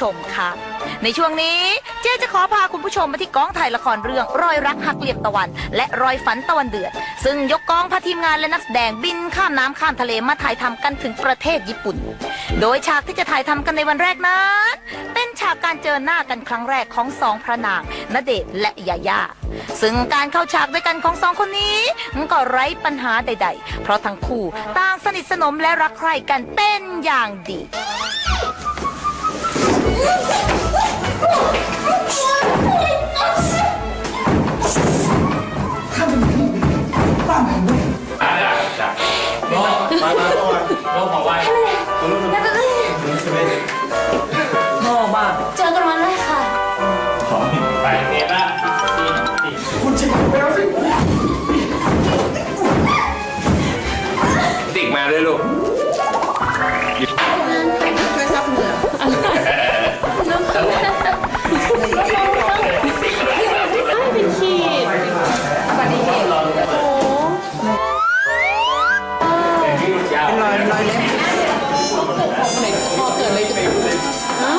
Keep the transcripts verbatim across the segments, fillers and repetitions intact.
ชมค่ะในช่วงนี้เจ๊จะขอพาคุณผู้ชมมาที่กองถ่ายละครเรื่องรอยรักหักเหลี่ยมตะวันและรอยฝันตะวันเดือดซึ่งยกกองพาทีมงานและนักแสดงบินข้ามน้ำข้ามทะเลมาถ่ายทำกันถึงประเทศญี่ปุ่นโดยฉากที่จะถ่ายทำกันในวันแรกนั้นเป็นฉากการเจอหน้ากันครั้งแรกของสองพระนางณเดชน์และยาย่าซึ่งการเข้าฉากด้วยกันของสองคนนี้ก็ไร้ปัญหาใดๆเพราะทั้งคู่ต่างสนิทสนมและรักใคร่กันเป็นอย่างดีข้าเป็นพี่ป้าไม่รู้อ่าได้ได้น้องมามาน้องน้องขอไหว้น้องน้องใช่ไหมน้องบ้าเจอกันวันแรกค่ะขอไปเนี้ยนะคุณจิ๋วไปแล้วสิติ๊กมาเลยลูกช่วยซับเหงื่อน้ำตาเป็นขีดบัดดี้โอ้เป็นรอยรอยเล็บพอเกิดอะไรจะเป็นเอ้า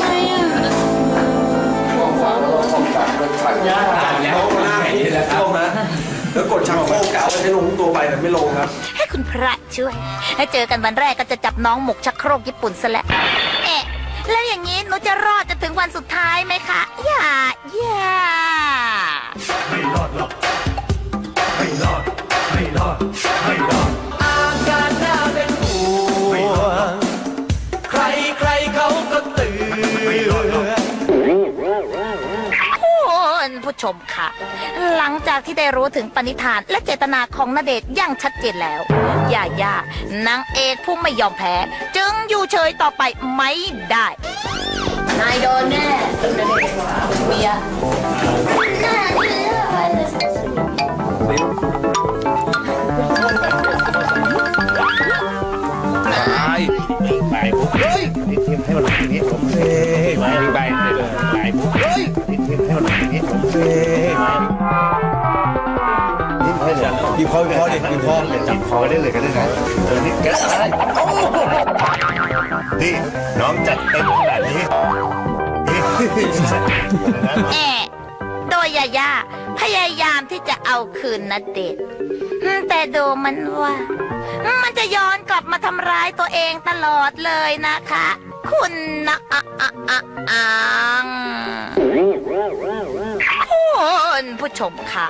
ทำไมอ่ะหัวหัวหัวตัดเป็นฝักยาตัดแล้วหน้าพี่แล้วเข้ามาแล้วกดชักโครกเก่าไว้ให้ลงตัวไปแต่ไม่ลงครับให้คุณพระช่วยให้เจอกันวันแรกก็จะจับน้องหมกชักโครกญี่ปุ่นซะแล้วเอ๊ะแล้วอย่างนี้หนูจะรอดจะถึงวันสุดท้ายไหมคะอย่าอย่าไม่รอดหรอกไม่รอดไม่รอดไม่รอดอาการน่าเป็นห่วงใครใครเขาก็ตื่นผู้ชมค่ะหลังจากที่ได้รู้ถึงปณิธานและเจตนาของณเดชน์อย่างชัดเจนแล้วยาย่านางเอกผู้ไม่ยอมแพ้จึงอยู่เฉยต่อไปไม่ได้นายโดนแน่ณเดชน์เมียไปเฮ้ยให้มันลงตรงนี้ผมเฮ้ยไปไปเลยไปเฮ้ยให้มันลงตรงนี้ผมเฮ้ยนี่ให้เลยดีพอดีพอดีดีพอเลยจับคอได้เลยกันได้ไงเออนี่แกอะไรโอ้นี่น้องจัดเต็มแบบนี้เอ๊ะโดยยาย่าพยายามที่จะเอาคืนณเดชน์แต่ดูมันว่ามันจะย้อนกลับมาทำร้ายตัวเองตลอดเลยนะคะคุณนะอ่ะอ่ะอ่ะอ่างคุณผู้ชมค่ะ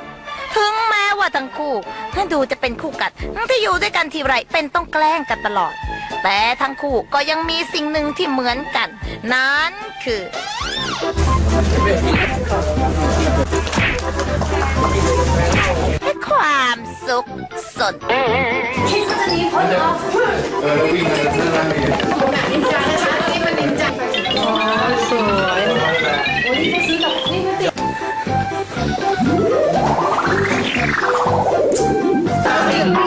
ถึงแม้ว่าทั้งคู่ถ้าดูจะเป็นคู่กัดที่อยู่ด้วยกันทีไรเป็นต้องแกล้งกันตลอดแต่ทั้งคู่ก็ยังมีสิ่งหนึ่งที่เหมือนกันนั้นคือความสุขสดคิดว่าจะนี้คนเนาะเออวิ่งมาแล้วนะนินจานะคะตอนนี้มันนินจาอ๋อสวยโอ้ยนี่ก็ซื้อกับนี่ก็ติดสามสิบปี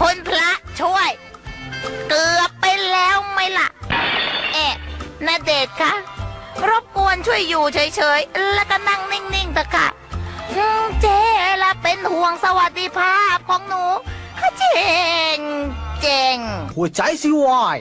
คุณพระช่วยเกือบไปแล้วไหมล่ะเอ๊ะณเดชน์คะรบกวนช่วยอยู่เฉยๆแล้วก็นั่งนิ่งๆเถอะค่ะเจ๊ละเป็นห่วงสวัสดิภาพของหนูเจ๋งเจ๋งหัวใจสิวาย